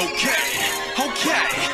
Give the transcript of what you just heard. Okay, okay.